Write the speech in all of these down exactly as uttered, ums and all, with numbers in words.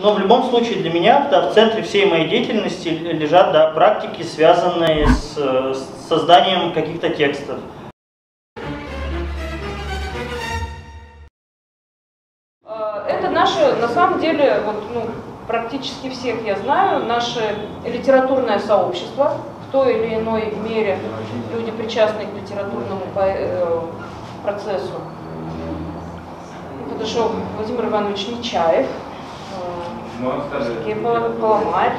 но в любом случае для меня, да, в центре всей моей деятельности лежат, да, практики, связанные с, с созданием каких-то текстов. Это наши, на самом деле, вот, ну, практически всех я знаю, наше литературное сообщество, в той или иной мере люди причастны к литературному процессу. Подошел Владимир Иванович Нечаев, Сергей Поломарь.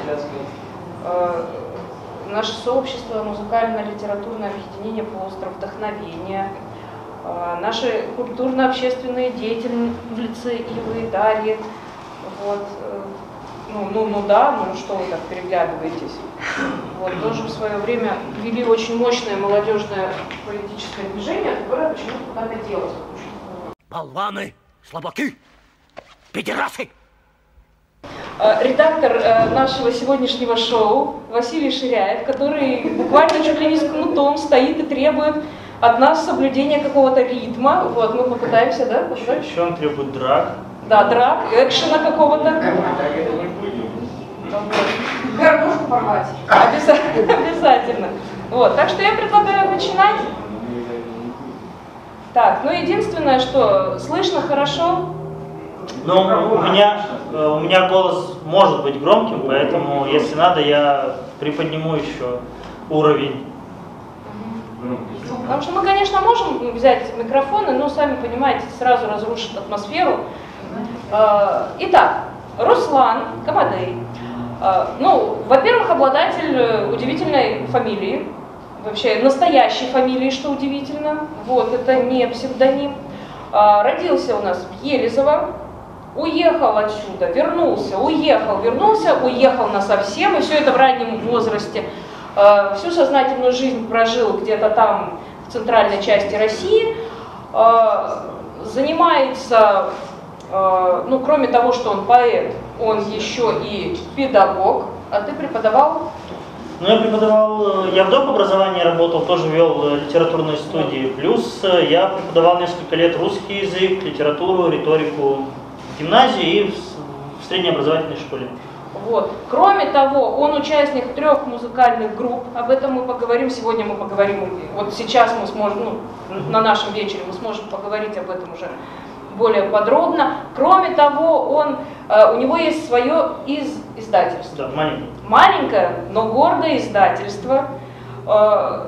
Наше сообщество музыкально-литературное объединение «Полуостров вдохновения», наши культурно-общественные деятельницы Ивы и Дарьи. Вот. Ну, ну, ну да, ну что вы так переглядываетесь. Вот, тоже в свое время ввели очень мощное молодежное политическое движение, которое почему-то надо делать. Болваны, слабаки, педерасы! Редактор нашего сегодняшнего шоу Василий Ширяев, который буквально чуть ли не с кнутом стоит и требует от нас соблюдения какого-то ритма. Вот, мы попытаемся, да? Еще он требует драк. Да, драк, экшена какого-то. Горбушку порвать. Обязательно. Вот, так что я предлагаю начинать. Так, ну единственное, что слышно хорошо. Ну, у меня, у меня голос может быть громким, поэтому, если надо, я приподниму еще уровень. Потому что мы, конечно, можем взять микрофоны, но, сами понимаете, сразу разрушит атмосферу. Итак, Руслан Комадей. Ну, во-первых, обладатель удивительной фамилии, вообще настоящей фамилии, что удивительно. Вот, это не псевдоним. Родился у нас в Елизово, уехал отсюда, вернулся, уехал, вернулся, уехал насовсем, и все это в раннем возрасте. Всю сознательную жизнь прожил где-то там, в центральной части России. Занимается, ну, кроме того, что он поэт, он еще и педагог. А ты преподавал? Ну, я преподавал, я в доп. Образовании работал, тоже вел литературные студии. Плюс я преподавал несколько лет русский язык, литературу, риторику в гимназии и в средней образовательной школе. Вот. Кроме того, он участник трех музыкальных групп, об этом мы поговорим, сегодня мы поговорим, вот сейчас мы сможем, ну, на нашем вечере мы сможем поговорить об этом уже более подробно. Кроме того, он, э, у него есть свое из, издательство, да, маленькое. маленькое, но гордое издательство, э,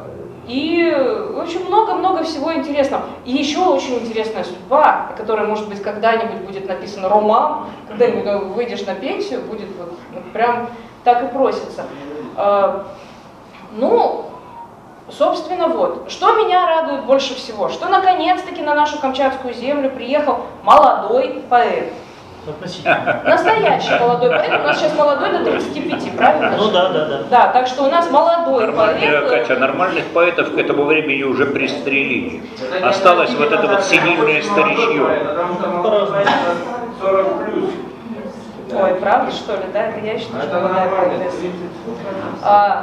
и очень много-много всего интересного. И еще очень интересная судьба, которая, может быть, когда-нибудь будет написана роман, когда-нибудь выйдешь на пенсию, будет вот, вот прям так и просится. Э, ну, собственно, вот, что меня радует больше всего, что наконец-таки на нашу Камчатскую землю приехал молодой поэт. Настоящий молодой поэт. У нас сейчас молодой до тридцати пяти, правильно? Ну да, да, да. Да, так что у нас молодой Нормальная, поэт. Катя, нормальных поэтов к этому времени уже пристрелили. Осталось вот это вот синильное старичье. сорок плюс. Ой, правда что ли, да? Это я считаю, что молодая поэтесса.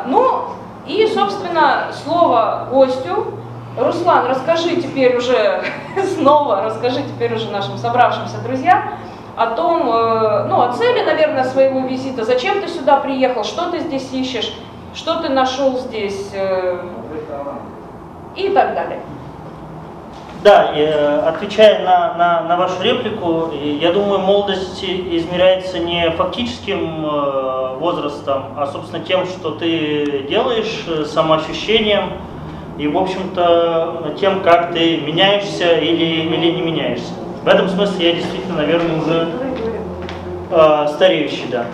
Ну, и, собственно, слово гостю. Руслан, расскажи теперь уже снова, расскажи теперь уже нашим собравшимся друзьям о том, ну, о цели, наверное, своего визита. Зачем ты сюда приехал, что ты здесь ищешь, что ты нашел здесь и так далее. Да, отвечая на, на, на вашу реплику, я думаю, молодость измеряется не фактическим возрастом, а, собственно, тем, что ты делаешь, самоощущением и, в общем-то, тем, как ты меняешься или, или не меняешься. В этом смысле я действительно, наверное, уже э, стареющий, да.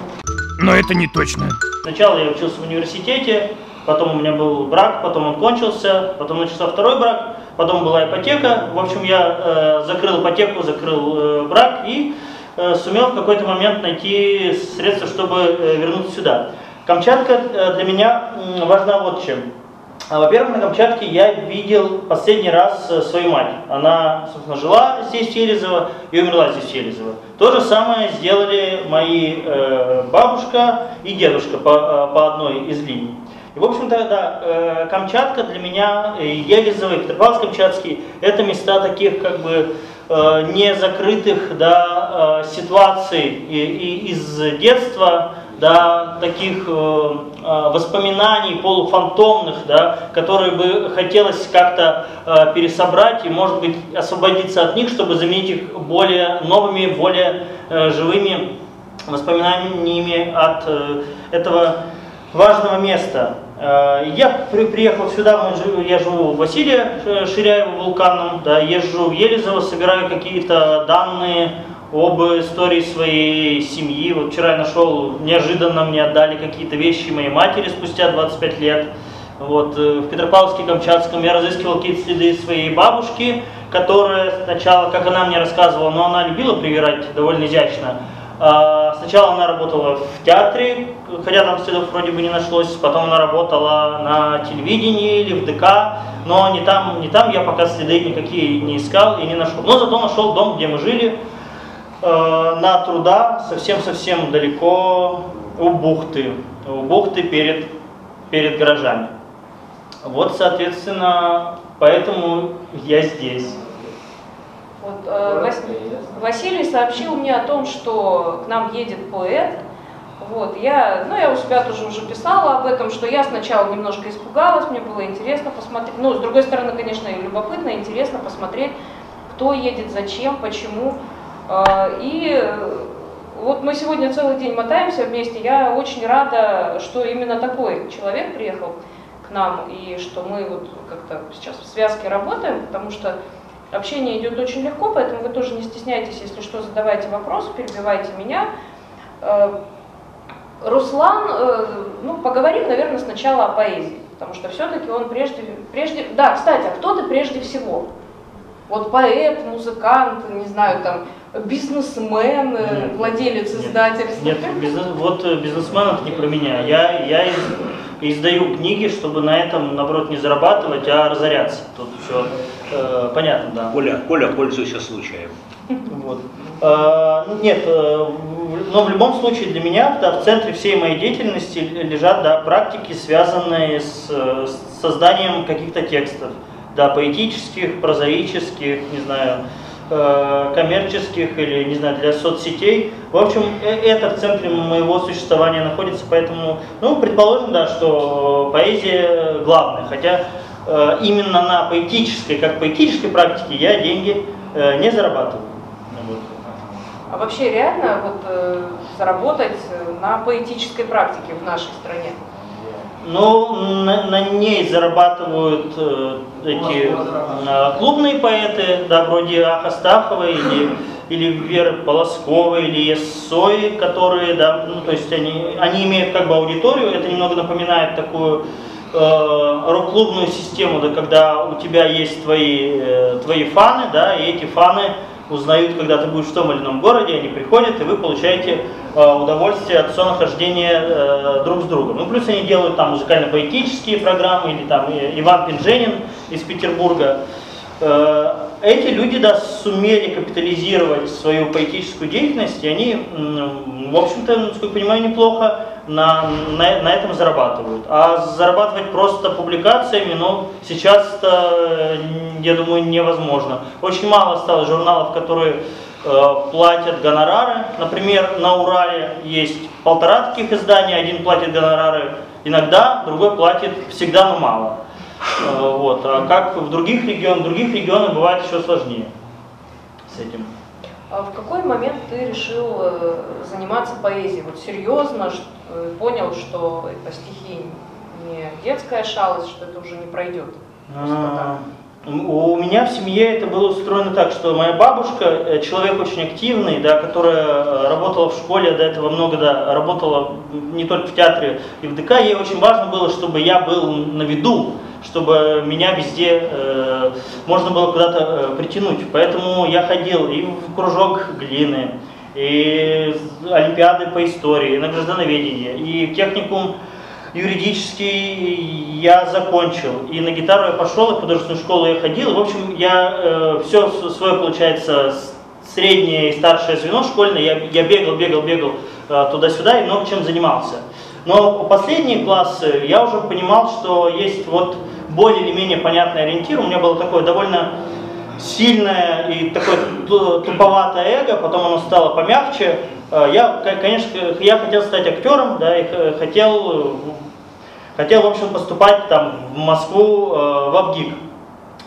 Но это не точно. Сначала я учился в университете, потом у меня был брак, потом он кончился, потом начался второй брак. Потом была ипотека, в общем, я э, закрыл ипотеку, закрыл э, брак и э, сумел в какой-то момент найти средства, чтобы э, вернуться сюда. Камчатка э, для меня э, важна вот чем. Во-первых, на Камчатке я видел последний раз э, свою мать. Она, собственно, жила здесь, в Елизово, и умерла здесь, в Елизово. То же самое сделали мои э, бабушка и дедушка по, э, по одной из линий. И, в общем-то, да, Камчатка для меня, Елизово, Петропавловск-Камчатский, это места таких, как бы, незакрытых, да, ситуаций и, и из детства, да, таких воспоминаний полуфантомных, да, которые бы хотелось как-то пересобрать и, может быть, освободиться от них, чтобы заменить их более новыми, более живыми воспоминаниями от этого важного места. Я приехал сюда, я живу у Василия Ширяева Вулканом, да, езжу в Елизово, собираю какие-то данные об истории своей семьи. Вот вчера я нашел, неожиданно мне отдали какие-то вещи моей матери спустя двадцать пять лет. Вот, в Петропавловске-Камчатском я разыскивал какие-то следы своей бабушки, которая сначала, как она мне рассказывала, но она любила привирать довольно изящно. Сначала она работала в театре, хотя там следов вроде бы не нашлось, потом она работала на телевидении или в ДК, но не там, не там я пока следы никакие не искал и не нашел. Но зато нашел дом, где мы жили, на Труда, совсем-совсем далеко, у бухты, у бухты перед, перед гаражами. Вот, соответственно, поэтому я здесь. Вот, э, Вас... Василий сообщил мне о том, что к нам едет поэт. Вот, я, ну, я у себя тоже уже писала об этом, что я сначала немножко испугалась, мне было интересно посмотреть. Ну, с другой стороны, конечно, и любопытно, интересно посмотреть, кто едет, зачем, почему. Э, и вот мы сегодня целый день мотаемся вместе. Я очень рада, что именно такой человек приехал к нам, и что мы вот как-то сейчас в связке работаем, потому что общение идет очень легко, поэтому вы тоже не стесняйтесь, если что, задавайте вопросы, перебивайте меня. Руслан, ну, поговорим, наверное, сначала о поэзии, потому что все-таки он прежде, прежде... Да, кстати, а кто ты прежде всего? Вот поэт, музыкант, не знаю, там, бизнесмен, нет, владелец нет, издательства. Нет, бизнес, вот бизнесмен это не про меня. Я, я из, издаю книги, чтобы на этом, наоборот, не зарабатывать, а разоряться. Тут все э, понятно, да. Коля, Коля, пользуйся случаем. Вот. Э, нет, э, но в любом случае для меня, да, в центре всей моей деятельности лежат, да, практики, связанные с, с созданием каких-то текстов, да, поэтических, прозаических, не знаю, коммерческих или, не знаю, для соцсетей. В общем, это в центре моего существования находится, поэтому, ну, предположим, да, что поэзия главная, хотя э, именно на поэтической, как поэтической практике я деньги э, не зарабатываю. А вообще реально вот, э, заработать на поэтической практике в нашей стране? Ну, на, на ней зарабатывают э, эти э, клубные поэты, да, вроде Аха Стахова или, или Веры Полосковой, или Ессои, которые, да, ну, то есть они, они имеют как бы аудиторию, это немного напоминает такую э, рок-клубную систему, да, когда у тебя есть твои, э, твои фаны, да, и эти фаны узнают, когда ты будешь в том или ином городе, они приходят, и вы получаете э, удовольствие от сонахождения э, друг с другом. Ну, плюс они делают там музыкально-поэтические программы, или там Иван Пинженин из Петербурга. Э, эти люди, да, сумели капитализировать свою поэтическую деятельность, и они, в общем-то, насколько я понимаю, неплохо на, на, на этом зарабатывают. А зарабатывать просто публикациями, ну, сейчас-то, я думаю, невозможно. Очень мало стало журналов, которые э, платят гонорары. Например, на Урале есть полтора таких издания. Один платит гонорары иногда, другой платит всегда, но мало. Э, вот. А как в других регионах, других регионах бывает еще сложнее с этим. А в какой момент ты решил заниматься поэзией? Вот серьезно понял, что по стихи не детская шалость, что это уже не пройдет? У меня в семье это было устроено так, что моя бабушка, человек очень активный, да, которая работала в школе, до этого много, да, работала не только в театре и в ДК, ей очень важно было, чтобы я был на виду, чтобы меня везде э, можно было куда-то э, притянуть. Поэтому я ходил и в кружок глины, и олимпиады по истории, и на граждановедение, и техникум юридический я закончил, и на гитару я пошел, и в художественную школу я ходил. В общем, я э, все свое, получается, среднее и старшее звено школьное, я, я бегал, бегал, бегал э, туда-сюда и много чем занимался. Но последние классы я уже понимал, что есть вот более или менее понятный ориентир. У меня было такое довольно сильное и такое туповатое эго, потом оно стало помягче. Я, конечно, я хотел стать актером, да, и хотел, хотел, в общем, поступать там в Москву, в АБГИК.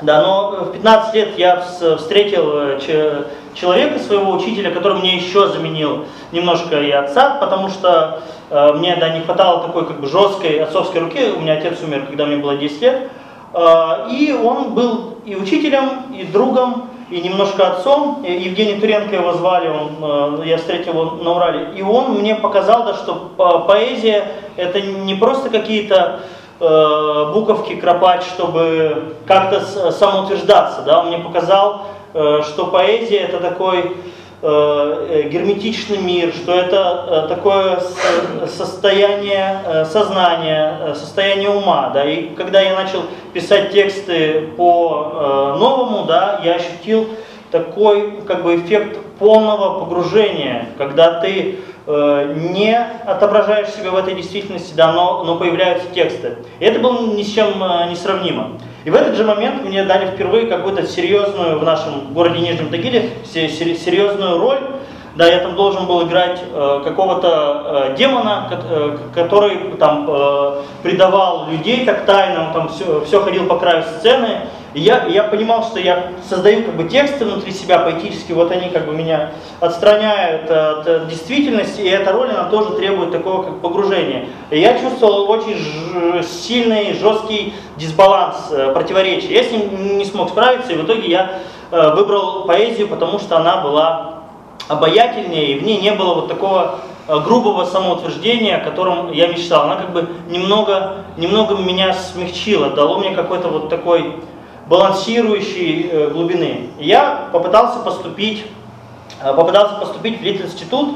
Да, но в пятнадцать лет я встретил человека, своего учителя, который мне еще заменил немножко и отца, потому что мне, да, не хватало такой как бы жесткой отцовской руки. У меня отец умер, когда мне было десять лет. И он был и учителем, и другом, и немножко отцом. Евгений Туренко его звали, он, я встретил его на Урале. И он мне показал, да, что поэзия — это не просто какие-то буковки кропать, чтобы как-то самоутверждаться. Да? Он мне показал, что поэзия — это такой герметичный мир, что это такое состояние сознания, состояние ума. Да? И когда я начал писать тексты по-новому, да, я ощутил такой как бы эффект полного погружения, когда ты не отображаешь себя в этой действительности, да, но, но появляются тексты. И это было ни с чем не сравнимо. И в этот же момент мне дали впервые какую-то серьезную, в нашем городе Нижнем Тагиле, серьезную роль. Да, я там должен был играть э, какого-то э, демона, э, который там э, предавал людей так тайно, он там все, все ходил по краю сцены. И я, я понимал, что я создаю как бы тексты внутри себя поэтически, вот они как бы меня отстраняют от, от действительности, и эта роль, она тоже требует такого как погружения. И я чувствовал очень ж, сильный, жесткий дисбаланс, э, противоречия. Я с ним не смог справиться, и в итоге я э, выбрал поэзию, потому что она была обаятельнее, и в ней не было вот такого грубого самоутверждения, о котором я мечтал. Она как бы немного, немного меня смягчила, дало мне какой-то вот такой балансирующей глубины. Я попытался поступить, попытался поступить в Литинститут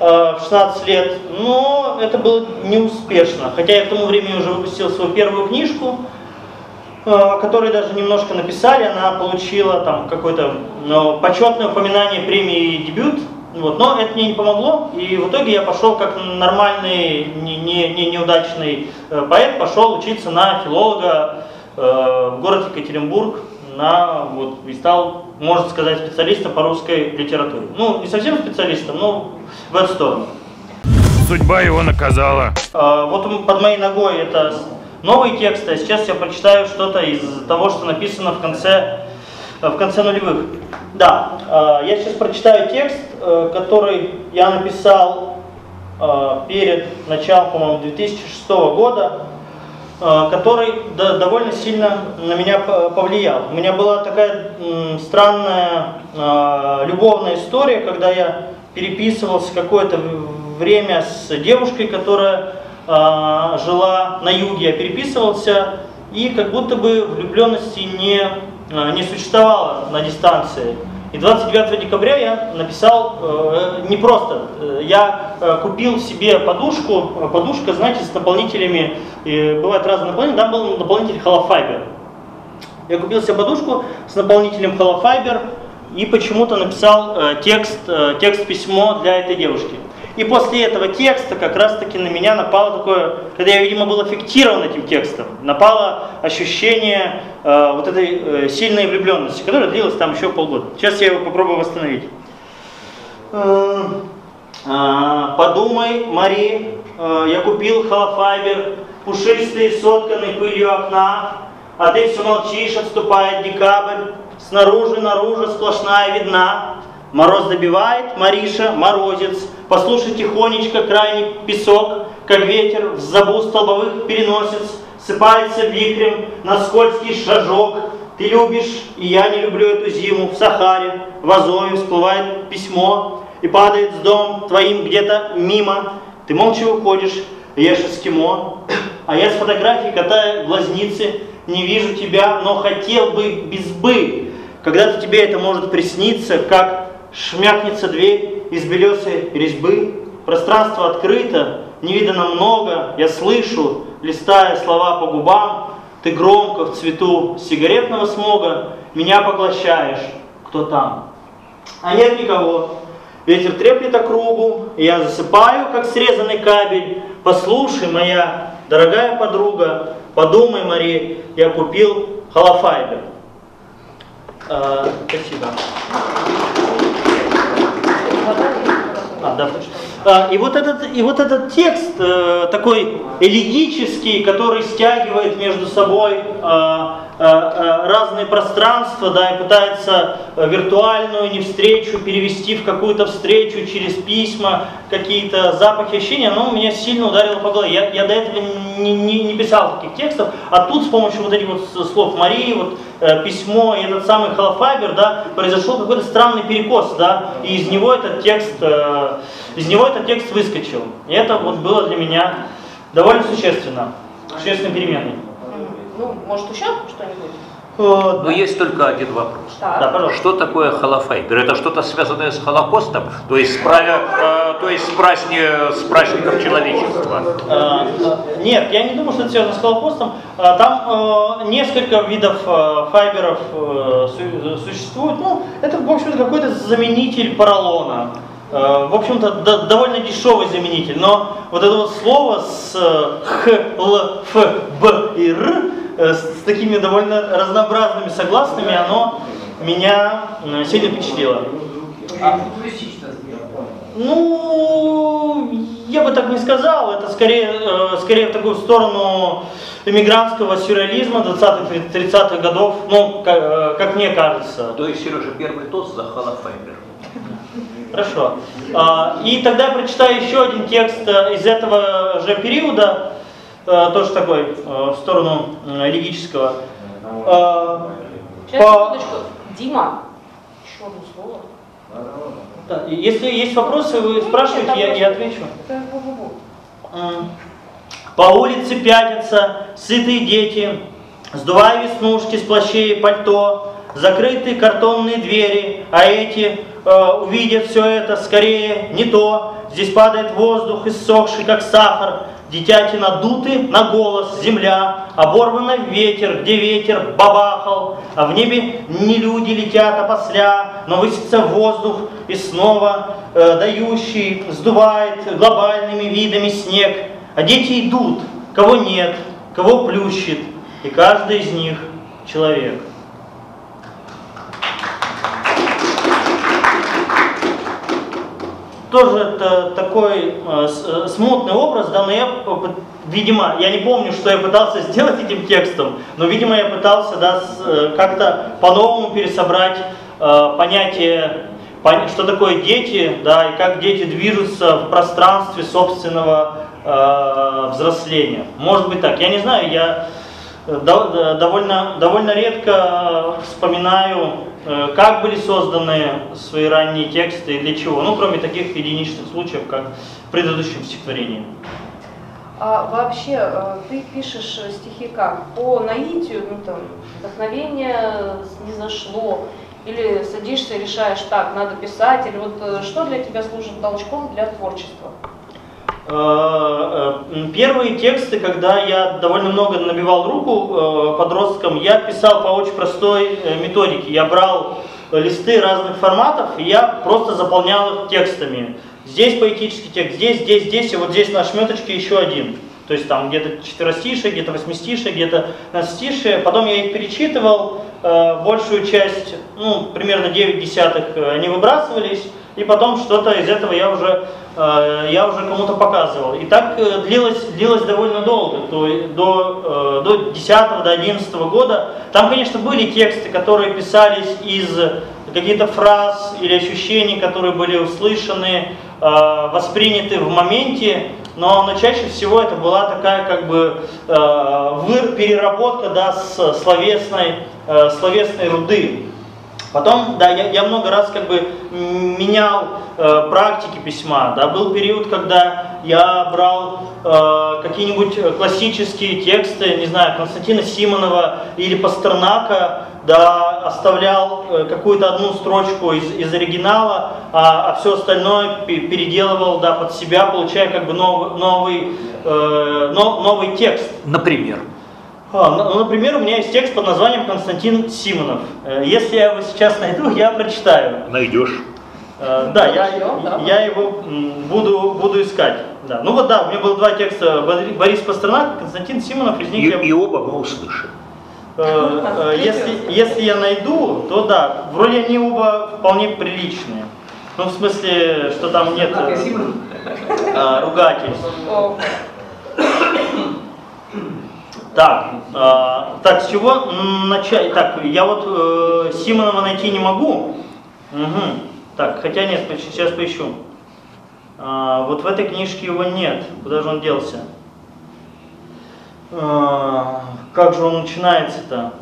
в шестнадцать лет, но это было неуспешно. Хотя я к тому времени уже выпустил свою первую книжку, которые даже немножко написали, она получила там какое-то, ну, почетное упоминание премии «Дебют», вот, но это мне не помогло, и в итоге я пошел как нормальный, не, не, не неудачный поэт, пошел учиться на филолога э, в город Екатеринбург, на, вот, и стал, можно сказать, специалистом по русской литературе. Ну, не совсем специалистом, но в эту сторону. Судьба его наказала. Э, вот под моей ногой это новые тексты, а сейчас я прочитаю что-то из того, что написано в конце, в конце нулевых. Да, я сейчас прочитаю текст, который я написал перед началом, по-моему, две тысячи шестого года, который довольно сильно на меня повлиял. У меня была такая странная любовная история, когда я переписывался какое-то время с девушкой, которая жила на юге, я переписывался, и как будто бы влюбленности не, не существовало на дистанции. И двадцать девятого декабря я написал, э, не просто, я э, купил себе подушку, подушка, знаете, с наполнителями, э, бывают разные наполнители, там был наполнитель Холофайбер. Я купил себе подушку с наполнителем Холофайбер и почему-то написал э, текст, э, текст-письмо для этой девушки. И после этого текста как раз-таки на меня напало такое, когда я, видимо, был аффектирован этим текстом, напало ощущение э, вот этой э, сильной влюбленности, которая длилась там еще полгода. Сейчас я его попробую восстановить. Подумай, Мари, э, я купил холофайбер, пушистый, сотканный пылью окна, а ты все молчишь, отступает декабрь, снаружи, наружу сплошная видна. Мороз добивает, Мариша, морозец, послушай тихонечко крайний песок, как ветер в забу столбовых переносец, сыпается вихрем на скользкий шажок. Ты любишь, и я не люблю эту зиму, в Сахаре, в Азове всплывает письмо, и падает с домом твоим где-то мимо. Ты молча уходишь, ешь эскимо, а я с фотографией катаю глазницы, не вижу тебя, но хотел бы без бы. Когда-то тебе это может присниться, как шмякнется дверь из белесой резьбы. Пространство открыто, невиданно много. Я слышу, листая слова по губам, ты громко в цвету сигаретного смога меня поглощаешь. Кто там? А нет никого. Ветер треплет округу, я засыпаю, как срезанный кабель. Послушай, моя дорогая подруга, подумай, Мари, я купил Холофайбер. А, спасибо. А, да, а, и, вот этот, и вот этот текст, э, такой элегический, который стягивает между собой э, э, разные пространства, да, и пытается виртуальную невстречу перевести в какую-то встречу через письма, какие-то запахи, ощущения, но меня сильно ударило по голове. Я, я до этого не, не, не писал таких текстов, а тут с помощью вот этих вот слов Марии, вот, письмо и этот самый Холофайбер, да, произошел какой-то странный перекос, да, и из него этот текст, э, из него этот текст выскочил. И это вот было для меня довольно существенно, существенно переменной. Ну, может, еще что-нибудь? Вот. Но есть только один вопрос. Да, пожалуйста. Что такое Холофайбер? Это что-то связанное с Холокостом, то есть с, правя, э, то есть с, праздни, с праздником человечества? Э, э, нет, я не думаю, что это связано с Холокостом. Там э, несколько видов э, файберов э, су существует. Ну, это, в общем-то, какой-то заменитель поролона. Э, в общем-то, да, довольно дешевый заменитель. Но вот это вот слово с э, Х, Л, Ф, Б и Р, с такими довольно разнообразными согласными, оно меня сильно впечатлило. А, ну, я бы так не сказал, это скорее, скорее в такую сторону эмигрантского сюрреализма двадцатых-тридцатых годов, ну, как, как мне кажется. То есть, Сережа, первый тост за Холофайбер. Хорошо. И тогда я прочитаю еще один текст из этого же периода, тоже такой, в сторону лирического. Сейчас, секундочку. Дима, еще одно слово. Да, если есть вопросы, вы спрашиваете, я, я отвечу. По улице пятятся сытые дети, сдувая веснушки с плащей пальто, закрыты картонные двери, а эти, э, увидят все это, скорее не то. Здесь падает воздух, иссохший, как сахар, дитяти надуты на голос, земля, оборвана ветер, где ветер бабахал, а в небе не люди летят опосля, но высится воздух и снова э, дающий сдувает глобальными видами снег. А дети идут, кого нет, кого плющит, и каждый из них человек. Тоже это такой э, смутный образ, да, но я, видимо, я не помню, что я пытался сделать этим текстом, но, видимо, я пытался, да, как-то по-новому пересобрать э, понятие, пон... что такое дети, да, и как дети движутся в пространстве собственного э, взросления. Может быть так, я не знаю, я до довольно, довольно редко вспоминаю, как были созданы свои ранние тексты и для чего? Ну, кроме таких единичных случаев, как в предыдущем стихотворении. А вообще, ты пишешь стихи как? По наитию, ну, там, вдохновение не зашло, или садишься и решаешь, так, надо писать, или вот что для тебя служит толчком для творчества? Первые тексты, когда я довольно много набивал руку подросткам, я писал по очень простой методике. Я брал листы разных форматов, и я просто заполнял их текстами. Здесь поэтический текст, здесь, здесь, здесь, и вот здесь на шметочке еще один. То есть там где-то четверостишие, где-то восьмистишие, где-то двенадцатистишие. Потом я их перечитывал, большую часть, ну, примерно девять десятых, они выбрасывались. И потом что-то из этого я уже, я уже кому-то показывал. И так длилось, длилось довольно долго, до, до десятого, до одиннадцатого года. Там, конечно, были тексты, которые писались из каких-то фраз или ощущений, которые были услышаны, восприняты в моменте, но, но чаще всего это была такая как бы переработка, да, с словесной, словесной руды. Потом, да, я, я много раз как бы менял э, практики письма, да, был период, когда я брал э, какие-нибудь классические тексты, не знаю, Константина Симонова или Пастернака, да, оставлял э, какую-то одну строчку из, из оригинала, а, а все остальное переделывал, да, под себя, получая как бы нов, новый, э, но, новый текст. Например? Ну, например, у меня есть текст под названием «Константин Симонов». Если я его сейчас найду, я прочитаю. Найдешь. Э, да, я, ждем, да, я его буду, буду искать. Да. Ну вот да, у меня было два текста, Борис Пастернак, Константин Симонов, из них и, я... и оба мы услышим. Э, э, если, если я найду, то да, вроде они оба вполне приличные. Ну в смысле, что там нет э, э, ругательств. Так, э, так, с чего начать? Так, я вот э, Симонова найти не могу. Угу. Так, хотя нет, сейчас поищу. А, вот в этой книжке его нет. Куда же он делся? А, как же он начинается-то?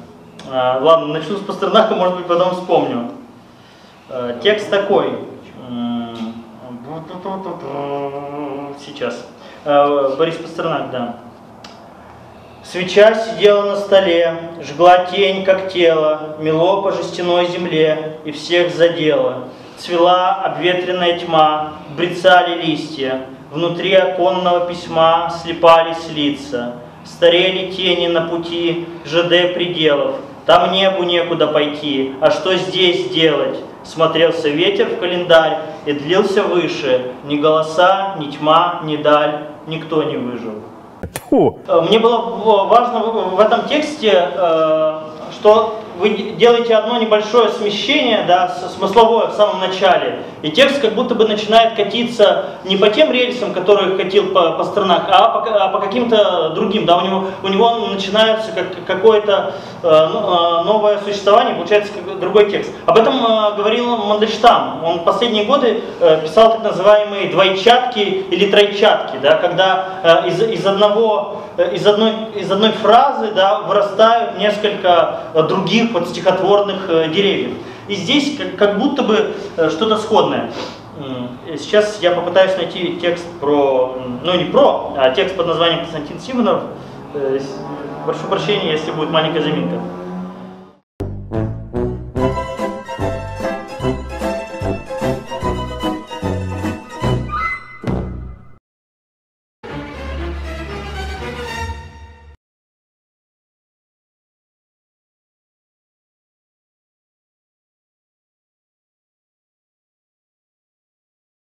А, ладно, начну с Пастернака, может быть, потом вспомню. А, текст такой. Сейчас. А, Борис Пастернак, да. Свеча сидела на столе, жгла тень, как тело, мело по жестяной земле и всех задело. Цвела обветренная тьма, брицали листья, внутри оконного письма слепались лица, старели тени на пути ЖД пределов, там небу некуда пойти, а что здесь делать? Смотрелся ветер в календарь и длился выше, ни голоса, ни тьма, ни даль, никто не выжил. Фу. Мне было важно в этом тексте, что вы делаете одно небольшое смещение, да, смысловое в самом начале, и текст как будто бы начинает катиться не по тем рельсам, которые катил Пастернак, а по, а по каким-то другим. Да, у него, у него начинается как, какое-то э, новое существование, получается как другой текст. Об этом э, говорил Мандельштам. Он в последние годы э, писал так называемые двойчатки или тройчатки, да, когда э, из, из, одного, э, из, одной, из одной фразы, да, вырастают несколько э, других под стихотворных деревьев. И здесь как будто бы что-то сходное. Сейчас я попытаюсь найти текст про, ну не про, а текст под названием Константин Симонов. Прошу прощения, если будет маленькая заминка.